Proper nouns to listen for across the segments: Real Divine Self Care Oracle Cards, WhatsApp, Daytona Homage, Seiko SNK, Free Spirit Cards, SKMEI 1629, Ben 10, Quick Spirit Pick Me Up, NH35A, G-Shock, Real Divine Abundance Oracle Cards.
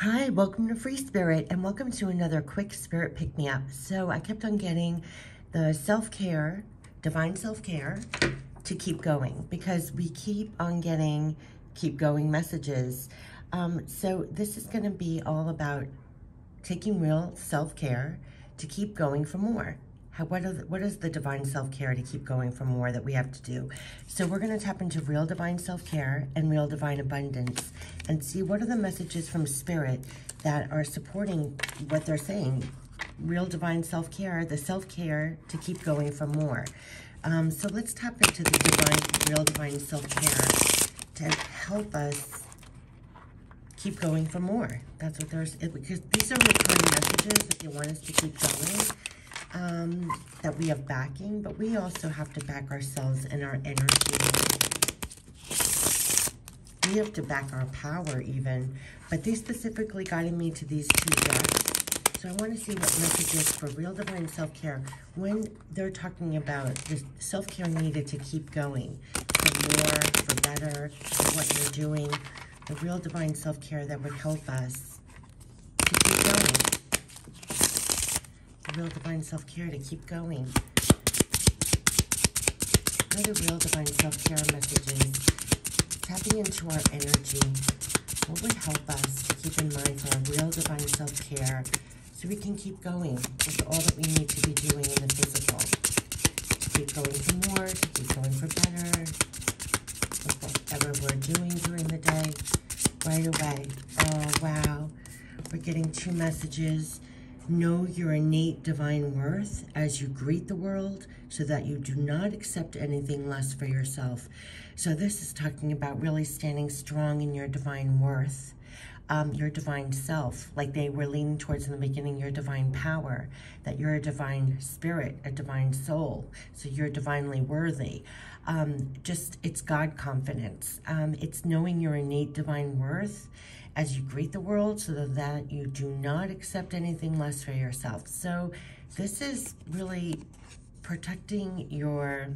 Hi, welcome to Free Spirit, and welcome to another quick spirit pick-me-up. So I kept on getting the self-care, divine self-care, to keep going, because we keep on getting keep going messages. So this is going to be all about taking real self-care to keep going for more. What is the divine self-care to keep going for more that we have to do? So we're going to tap into real divine self-care and real divine abundance and see what are the messages from Spirit that are supporting what they're saying. Real divine self-care, the self-care to keep going for more. So let's tap into the divine, real divine self-care to help us keep going for more. That's what there's, because these are recurring messages that they want us to keep going. That we have backing, but we also have to back ourselves and our energy. We have to back our power even, but they specifically guided me to these two decks. So I want to see what messages for real divine self-care, when they're talking about the self-care needed to keep going, for more, for better, for what you're doing, the real divine self-care that would help us to keep going. Real divine self-care to keep going. What are the real divine self-care messages? Tapping into our energy. What would help us to keep in mind for our real divine self-care so we can keep going with all that we need to be doing in the physical? To keep going for more, to keep going for better, with whatever we're doing during the day, right away. Oh, wow. We're getting two messages. Know your innate divine worth as you greet the world so that you do not accept anything less for yourself. So this is talking about really standing strong in your divine worth, your divine self, like they were leaning towards in the beginning, your divine power, that you're a divine spirit, a divine soul, so you're divinely worthy. Just, it's God confidence. It's knowing your innate divine worth as you greet the world so that you do not accept anything less for yourself. So this is really protecting your,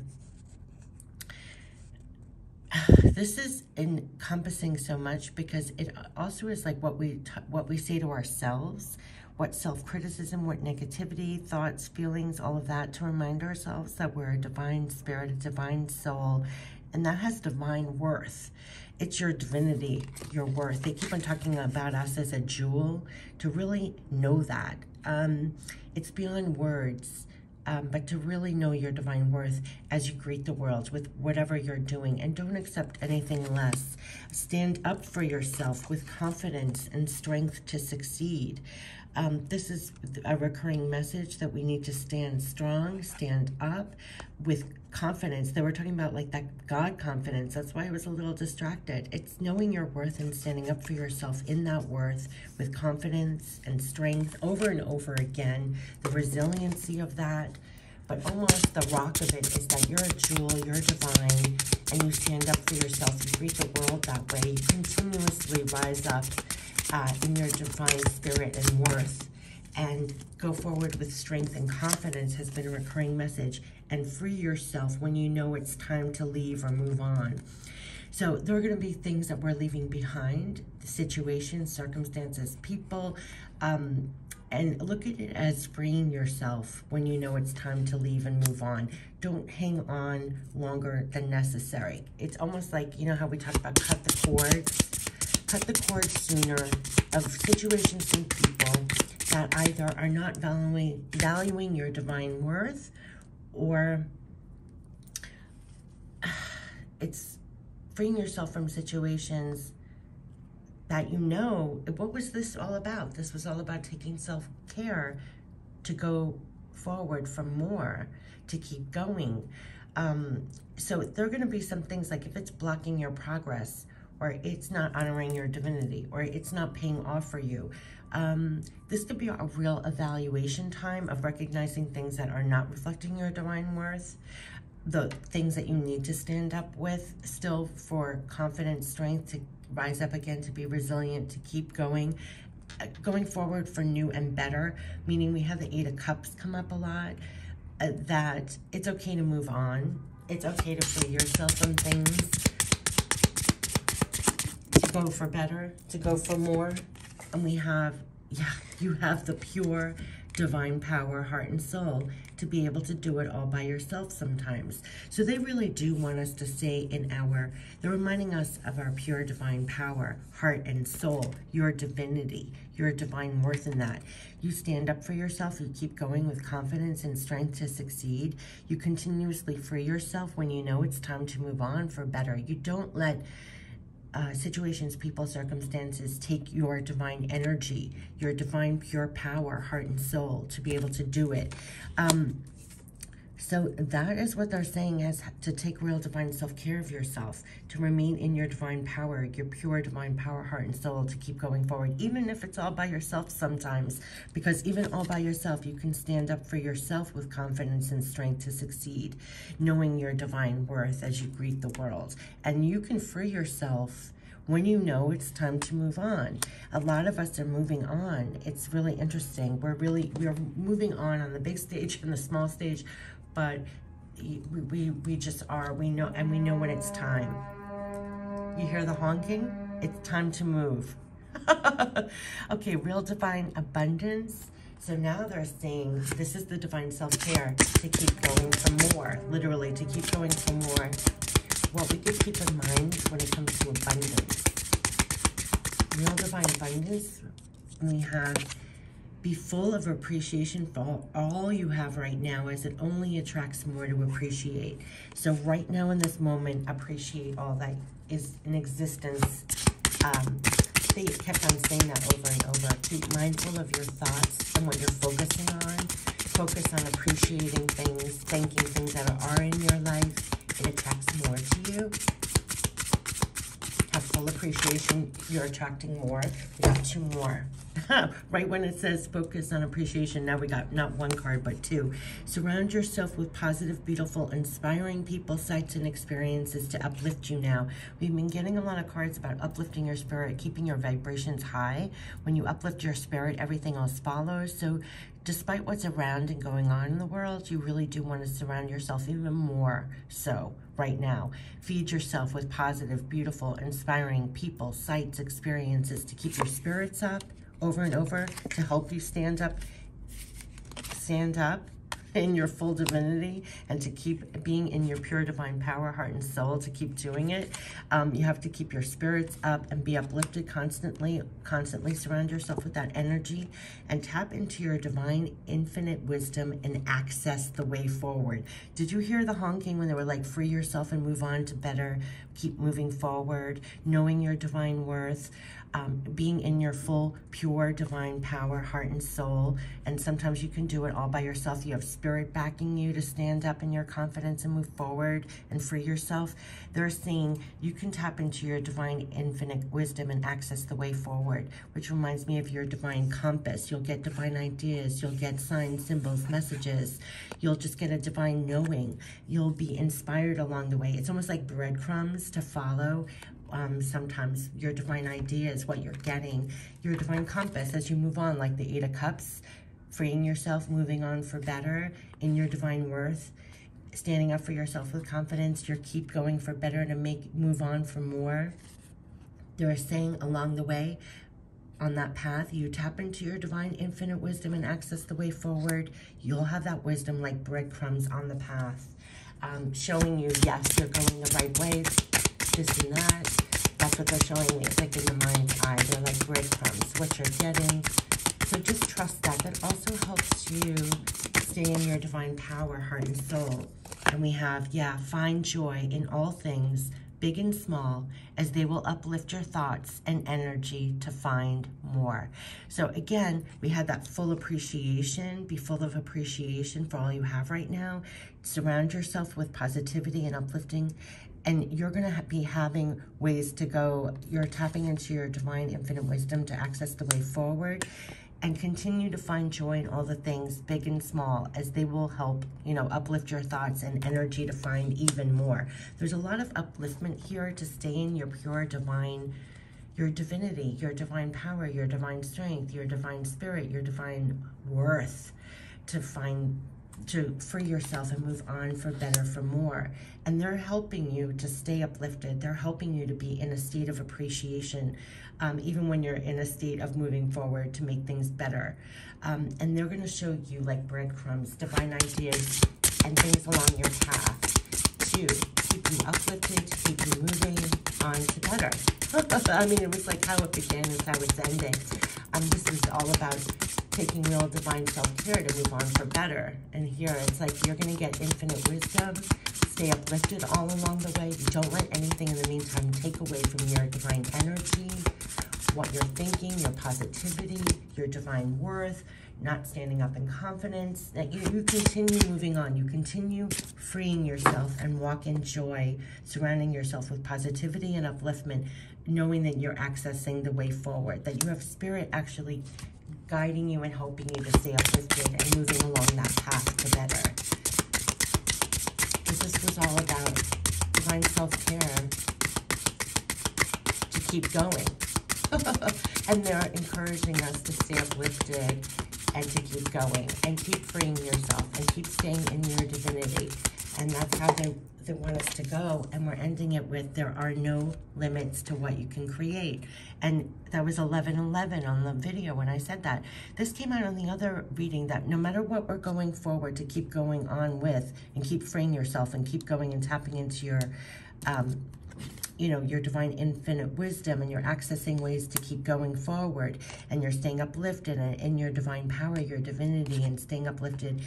this is encompassing so much, because it also is like what we say to ourselves, what self-criticism, what negativity, thoughts, feelings, all of that, to remind ourselves that we're a divine spirit, a divine soul, and that has divine worth. It's your divinity, your worth. They keep on talking about us as a jewel, to really know that. It's beyond words, but to really know your divine worth as you greet the world with whatever you're doing, and don't accept anything less. Stand up for yourself with confidence and strength to succeed. This is a recurring message that we need to stand strong, stand up with confidence. They were talking about like that God confidence. That's why I was a little distracted. It's knowing your worth and standing up for yourself in that worth with confidence and strength over and over again. The resiliency of that, but almost the rock of it is that you're a jewel, you're divine, and you stand up for yourself. You greet the world that way. You continuously rise up in your divine spirit and worth, and go forward with strength and confidence has been a recurring message, and free yourself when you know it's time to leave or move on. So there are going to be things that we're leaving behind, the situations, circumstances, people, and look at it as freeing yourself when you know it's time to leave and move on. Don't hang on longer than necessary. It's almost like, you know how we talk about cut the cords? Cut the cord sooner of situations and people that either are not valuing your divine worth, or it's freeing yourself from situations that you know, what was this all about? This was all about taking self-care to go forward for more, to keep going. So there are going to be some things like if it's blocking your progress, or it's not honoring your divinity, or it's not paying off for you. This could be a real evaluation time of recognizing things that are not reflecting your divine worth, the things that you need to stand up with still for confidence, strength, to rise up again, to be resilient, to keep going, going forward for new and better, meaning we have the Eight of Cups come up a lot, that it's okay to move on. It's okay to free yourself from things, go for better, to go for more, And we have, yeah, you have the pure divine power, heart and soul, to be able to do it all by yourself sometimes. So they really do want us to stay in our, they're reminding us of our pure divine power, heart and soul, your divinity, your divine worth in that. You stand up for yourself, you keep going with confidence and strength to succeed. You continuously free yourself when you know it's time to move on for better. You don't let situations, people, circumstances take your divine energy, your divine pure power, heart and soul to be able to do it. So that is what they're saying, as to take real divine self-care of yourself, to remain in your divine power, your pure divine power, heart and soul, to keep going forward, even if it's all by yourself sometimes, because even all by yourself, you can stand up for yourself with confidence and strength to succeed, knowing your divine worth as you greet the world. And you can free yourself when you know it's time to move on. A lot of us are moving on. It's really interesting. We're moving on the big stage and the small stage, but we just are. We know, and we know when it's time. You hear the honking? It's time to move. Okay, real divine abundance. So now they're saying this is the divine self-care, to keep going for more, literally to keep going for more. What we could keep in mind when it comes to abundance. Real divine abundance, we have, be full of appreciation for all you have right now, as it only attracts more to appreciate. So right now in this moment, appreciate all that is in existence. They kept on saying that over and over. Keep mindful of your thoughts and what you're focusing on. Focus on appreciating things, thanking things that are in your life. It attracts more to you. Have full appreciation. You're attracting more. We got two more. Right when it says focus on appreciation, now we got not one card, but two. Surround yourself with positive, beautiful, inspiring people, sights, and experiences to uplift you now. We've been getting a lot of cards about uplifting your spirit, keeping your vibrations high. When you uplift your spirit, everything else follows. So despite what's around and going on in the world, you really do want to surround yourself even more so right now. Feed yourself with positive, beautiful, inspiring people, sights, experiences to keep your spirits up, over and over, to help you stand up in your full divinity, and to keep being in your pure divine power, heart and soul, to keep doing it. You have to keep your spirits up and be uplifted constantly. Surround yourself with that energy and tap into your divine infinite wisdom and access the way forward. Did you hear the honking when they were like, free yourself and move on to better, keep moving forward, knowing your divine worth, being in your full, pure divine power, heart and soul. And sometimes you can do it all by yourself. You have spirit backing you to stand up in your confidence and move forward and free yourself. They're saying you can tap into your divine infinite wisdom and access the way forward, which reminds me of your divine compass. You'll get divine ideas, you'll get signs, symbols, messages, you'll just get a divine knowing, you'll be inspired along the way. It's almost like breadcrumbs to follow. Sometimes your divine ideas, what you're getting, your divine compass as you move on, like the 8 of Cups. Freeing yourself, moving on for better, in your divine worth, standing up for yourself with confidence, you're keep going for better to move on for more. They're saying along the way, on that path, you tap into your divine infinite wisdom and access the way forward. You'll have that wisdom like breadcrumbs on the path, showing you, yes, you're going the right way, this and that. That's what they're showing me. It's like in the mind's eye. They're like breadcrumbs, what you're getting. So just trust that. That also helps you stay in your divine power, heart, and soul. And we have, yeah, find joy in all things, big and small, as they will uplift your thoughts and energy to find more. So again, we had that full appreciation, be full of appreciation for all you have right now. Surround yourself with positivity and uplifting, and you're going to be having ways to go. You're tapping into your divine infinite wisdom to access the way forward. And continue to find joy in all the things, big and small, as they will help, you know, uplift your thoughts and energy to find even more. There's a lot of upliftment here to stay in your pure divine, your divinity, your divine power, your divine strength, your divine spirit, your divine worth, to find to free yourself and move on for better, for more. And they're helping you to stay uplifted. They're helping you to be in a state of appreciation, even when you're in a state of moving forward to make things better. And they're going to show you like breadcrumbs, divine ideas, and things along your path to keep you uplifted, to keep you moving on to better. I mean, it was like how it began is how it's ending. This is all about taking real divine self-care to move on for better. And here it's like you're going to get infinite wisdom. Stay uplifted all along the way. You don't let anything in the meantime take away from your divine energy, what you're thinking, your positivity, your divine worth, not standing up in confidence. That you continue moving on. You continue freeing yourself and walk in joy, surrounding yourself with positivity and upliftment, knowing that you're accessing the way forward, that you have spirit actually guiding you and helping you to stay uplifted and moving along that path to better. This was all about divine self-care to keep going. And they're encouraging us to stay uplifted and to keep going and keep freeing yourself and keep staying in your divinity. And that's how they want us to go. And we're ending it with, there are no limits to what you can create. And that was 11:11 on the video when I said that. This came out on the other reading, that no matter what we're going forward to keep going on with and keep freeing yourself and keep going and tapping into your, you know, your divine infinite wisdom, and you're accessing ways to keep going forward, and you're staying uplifted and in your divine power, your divinity, and staying uplifted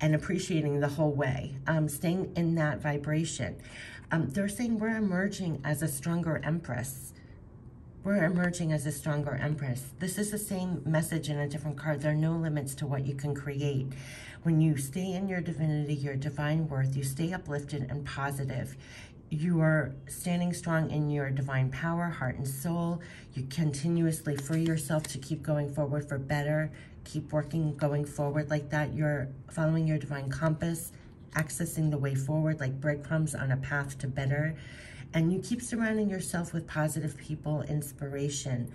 and appreciating the whole way, staying in that vibration. They're saying we're emerging as a stronger empress. We're emerging as a stronger empress. This is the same message in a different card. There are no limits to what you can create. When you stay in your divinity, your divine worth, you stay uplifted and positive. You are standing strong in your divine power, heart and soul. You continuously free yourself to keep going forward for better. Keep working, going forward like that. You're following your divine compass, accessing the way forward like breadcrumbs on a path to better. And you keep surrounding yourself with positive people, inspiration,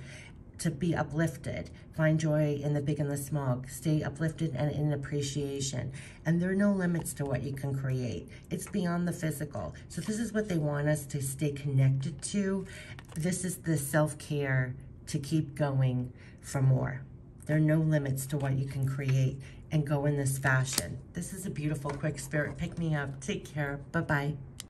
to be uplifted. Find joy in the big and the small. Stay uplifted and in appreciation. And there are no limits to what you can create. It's beyond the physical. So this is what they want us to stay connected to. This is the self-care to keep going for more. There are no limits to what you can create and go in this fashion. This is a beautiful, quick spirit pick-me-up. Take care. Bye-bye.